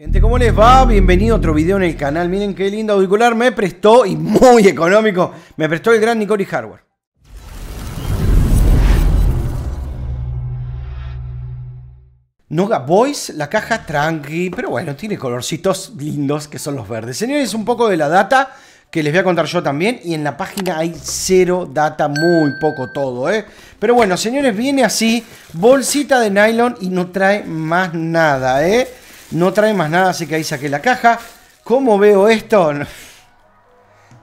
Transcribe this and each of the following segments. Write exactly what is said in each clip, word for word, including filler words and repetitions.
Gente, ¿cómo les va? Bienvenido a otro video en el canal. Miren qué lindo auricular me prestó, y muy económico, me prestó el gran Nicoli Hardware. Noga Voice, la caja tranqui, pero bueno, tiene colorcitos lindos que son los verdes. Señores, un poco de la data que les voy a contar yo también, y en la página hay cero data, muy poco todo, ¿eh? Pero bueno, señores, viene así, bolsita de nylon y no trae más nada, ¿eh? No trae más nada, así que ahí saqué la caja. ¿Cómo veo esto?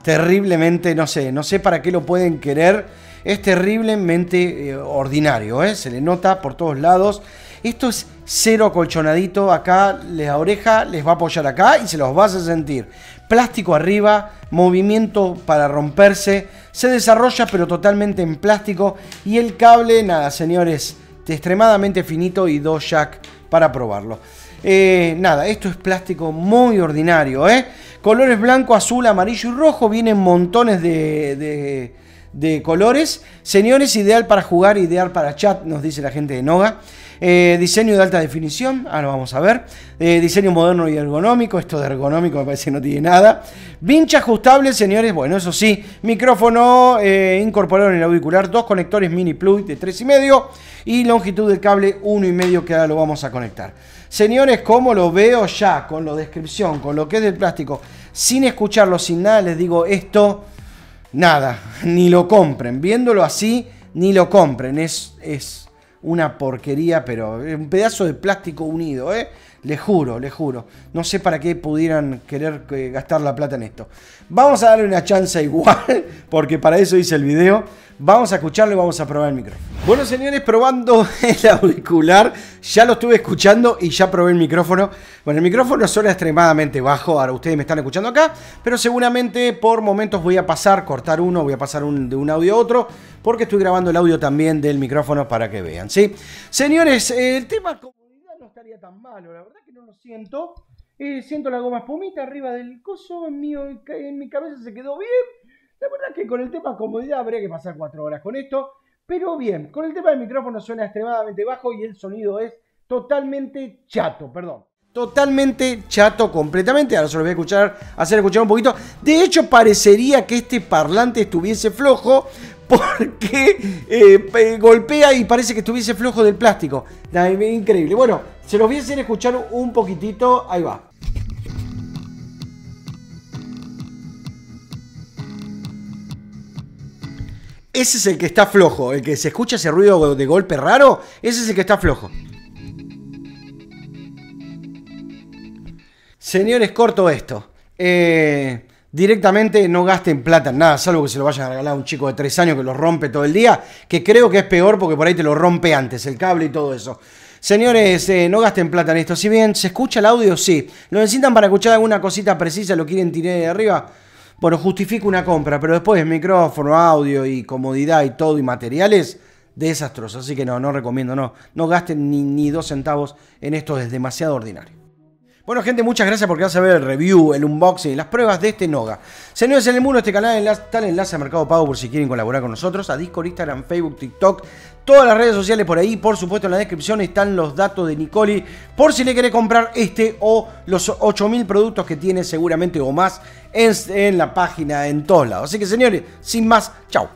Terriblemente, no sé, no sé para qué lo pueden querer. Es terriblemente eh, ordinario, ¿eh? Se le nota por todos lados. Esto es cero acolchonadito. Acá la oreja les va a apoyar acá y se los vas a sentir. Plástico arriba, movimiento para romperse. Se desarrolla pero totalmente en plástico. Y el cable, nada, señores, extremadamente finito y dos jack para probarlo. Eh, nada, esto es plástico muy ordinario, ¿eh? Colores blanco, azul, amarillo y rojo. Vienen montones de, de, de colores. Señores, ideal para jugar, ideal para chat, nos dice la gente de Noga. Eh, diseño de alta definición, ahora vamos a ver. Eh, diseño moderno y ergonómico. Esto de ergonómico me parece que no tiene nada. Vincha ajustable, señores, bueno, eso sí. Micrófono eh, incorporado en el auricular. Dos conectores mini plug de tres y medio. Y longitud del cable uno y medio, que ahora lo vamos a conectar. Señores, como lo veo ya, con la descripción, con lo que es del plástico, sin escucharlo, sin nada, les digo esto, nada, ni lo compren. Viéndolo así, ni lo compren. Es... es una porquería, pero un pedazo de plástico unido, ¿eh? Les juro, les juro. No sé para qué pudieran querer gastar la plata en esto. Vamos a darle una chance igual, porque para eso hice el video. Vamos a escucharlo y vamos a probar el micrófono. Bueno, señores, probando el auricular. Ya lo estuve escuchando y ya probé el micrófono. Bueno, el micrófono suena extremadamente bajo. Ahora ustedes me están escuchando acá, pero seguramente por momentos voy a pasar, cortar uno, voy a pasar un, de un audio a otro, porque estoy grabando el audio también del micrófono para que vean, ¿sí? Señores, el tema comodidad no estaría tan malo. La verdad que no lo siento. Eh, siento la goma espumita arriba del coso. En mi, en mi cabeza se quedó bien. La verdad que con el tema comodidad habría que pasar cuatro horas con esto. Pero bien, con el tema del micrófono suena extremadamente bajo y el sonido es totalmente chato, perdón. Totalmente chato, completamente. Ahora se lo voy a escuchar, hacer escuchar un poquito. De hecho, parecería que este parlante estuviese flojo, porque eh, golpea y parece que estuviese flojo del plástico. Increíble. Bueno, se los voy a hacer escuchar un poquitito. Ahí va. Ese es el que está flojo. El que se escucha ese ruido de golpe raro, ese es el que está flojo. Señores, corto esto. Eh... Directamente no gasten plata en nada, salvo que se lo vayan a regalar a un chico de tres años que lo rompe todo el día, que creo que es peor porque por ahí te lo rompe antes el cable y todo eso. Señores, eh, no gasten plata en esto. Si bien se escucha el audio, sí. Lo necesitan para escuchar alguna cosita precisa, lo quieren tirar de arriba. Bueno, justifico una compra, pero después micrófono, audio y comodidad y todo y materiales, desastrosos. Así que no, no recomiendo, no. No gasten ni, ni dos centavos en esto, es demasiado ordinario. Bueno, gente, muchas gracias por quedarse a ver el review, el unboxing y las pruebas de este Noga. Señores, en el muro de este canal está el enlace a Mercado Pago por si quieren colaborar con nosotros, a Discord, Instagram, Facebook, TikTok, todas las redes sociales por ahí. Por supuesto, en la descripción están los datos de Nicoli por si le querés comprar este o los ocho mil productos que tiene seguramente o más en, en la página, en todos lados. Así que, señores, sin más, chau.